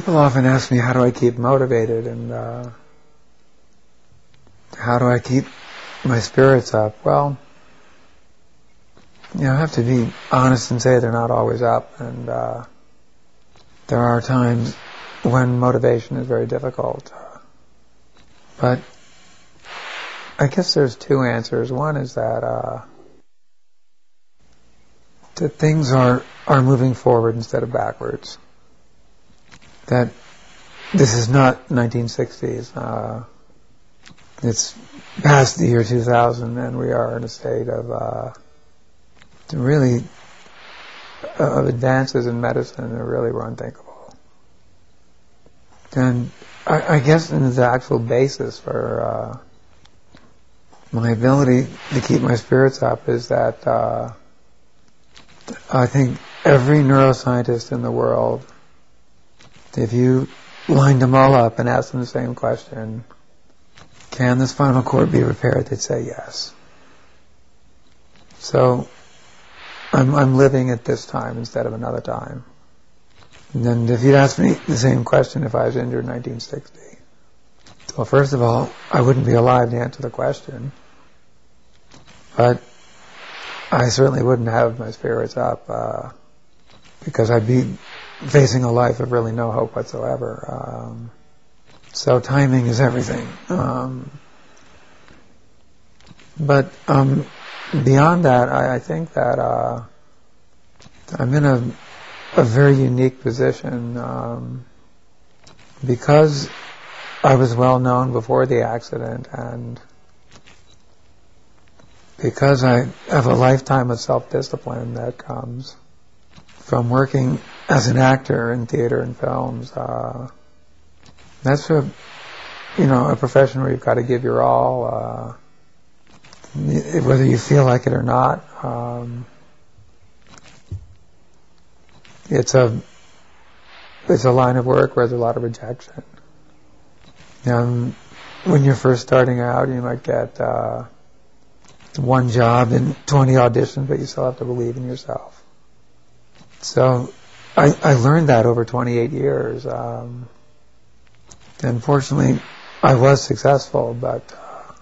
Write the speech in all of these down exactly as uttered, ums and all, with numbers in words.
people often ask me, how do I keep motivated, and uh, how do I keep my spirits up? Well, you know, I have to be honest and say they're not always up, and uh, there are times when motivation is very difficult. But I guess there's two answers. One is that uh, that things are, are moving forward instead of backwards. That this is not nineteen sixties. Uh, it's past the year two thousand, and we are in a state of uh, really of advances in medicine that really were unthinkable. And I, I guess the actual basis for uh, my ability to keep my spirits up is that uh, I think every neuroscientist in the world, if you lined them all up and asked them the same question, can the spinal cord be repaired? They'd say yes. So I'm, I'm living at this time instead of another time. And if you'd asked me the same question if I was injured in nineteen sixty, well, first of all, I wouldn't be alive to answer the question. But I certainly wouldn't have my spirits up uh, because I'd be facing a life of really no hope whatsoever. Um, so timing is everything. Um, but um, beyond that, I, I think that uh, I'm in a, a very unique position um, because I was well known before the accident, and because I have a lifetime of self-discipline that comes from working as an actor in theater and films. Uh, that's a, you know, a profession where you've got to give your all, uh, whether you feel like it or not. Um, it's a, it's a line of work where there's a lot of rejection. Um, when you're first starting out, you might get uh, one job and twenty auditions, but you still have to believe in yourself. So I, I learned that over twenty-eight years. Um, and fortunately, I was successful, but uh,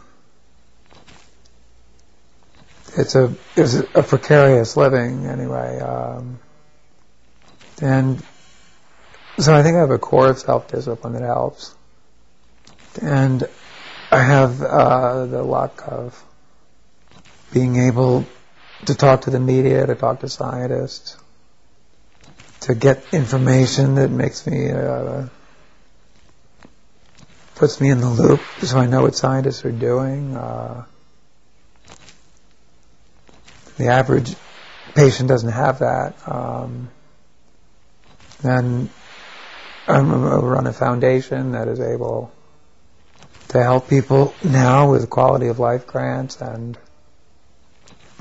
it's a it's a precarious living anyway. Um, and so I think I have a core of self-discipline that helps. And I have uh, the luck of being able to talk to the media, to talk to scientists, to get information that makes me, uh, puts me in the loop so I know what scientists are doing. Uh, the average patient doesn't have that. Um, and I run a foundation that is able to help people now with quality of life grants and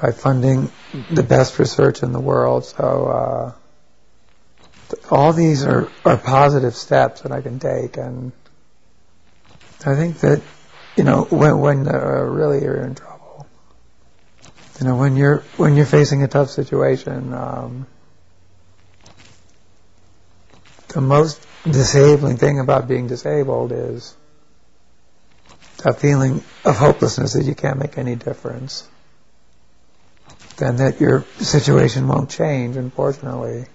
by funding the best research in the world. So, uh, all these are, are positive steps that I can take, and I think that, you know, when when uh, really you're in trouble, you know, when you're when you're facing a tough situation, um, the most disabling thing about being disabled is a feeling of hopelessness that you can't make any difference, and that your situation won't change, unfortunately.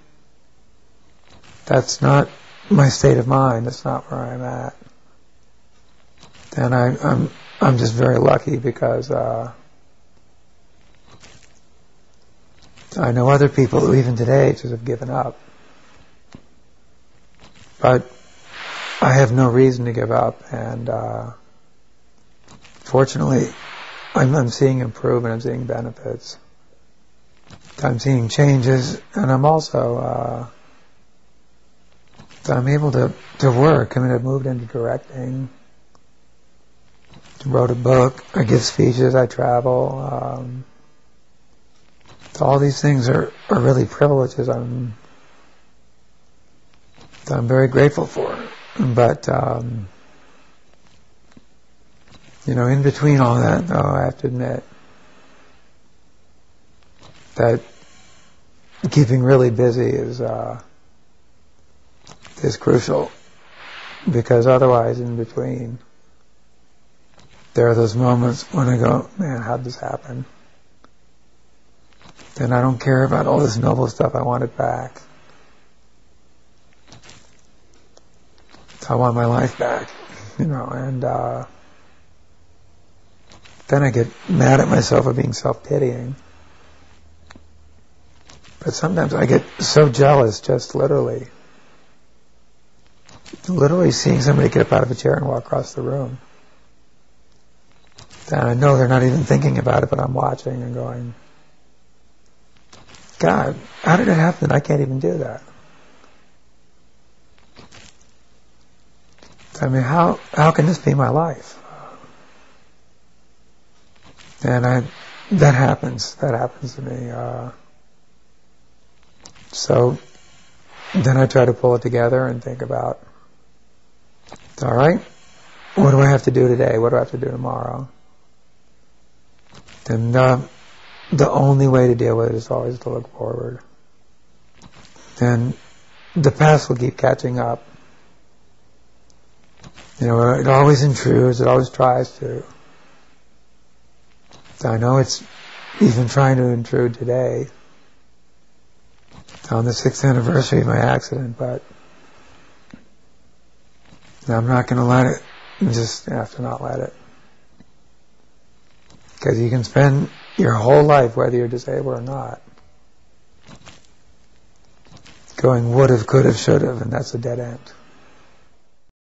That's not my state of mind. That's not where I'm at. And I, I'm I'm just very lucky because uh, I know other people who even today just have given up. But I have no reason to give up. And uh, fortunately, I'm, I'm seeing improvement. I'm seeing benefits. I'm seeing changes. And I'm also... Uh, I'm able to, to work. I mean, I've moved into directing, wrote a book, I give speeches, I travel. Um, so all these things are, are really privileges I'm, I'm very grateful for. But, um, you know, in between all that, though, I have to admit that keeping really busy is... Uh, is crucial, because otherwise in between there are those moments when I go, man, how'd this happen? Then I don't care about all this noble stuff. I want it back. I want my life back, you know, and uh, then I get mad at myself for being self-pitying. But sometimes I get so jealous, just literally, literally seeing somebody get up out of a chair and walk across the room. And I know they're not even thinking about it, but I'm watching and going, God, how did it happen? I can't even do that. I mean, how how can this be my life? And I, that happens. That happens to me. Uh, so then I try to pull it together and think about, all right, what do I have to do today? What do I have to do tomorrow? And uh, the only way to deal with it is always to look forward. And the past will keep catching up. You know, it always intrudes, it always tries to. I know it's even trying to intrude today on the sixth anniversary of my accident, but I'm not going to let it. You just have to not let it. Because you can spend your whole life, whether you're disabled or not, going would have, could have, should have, and that's a dead end.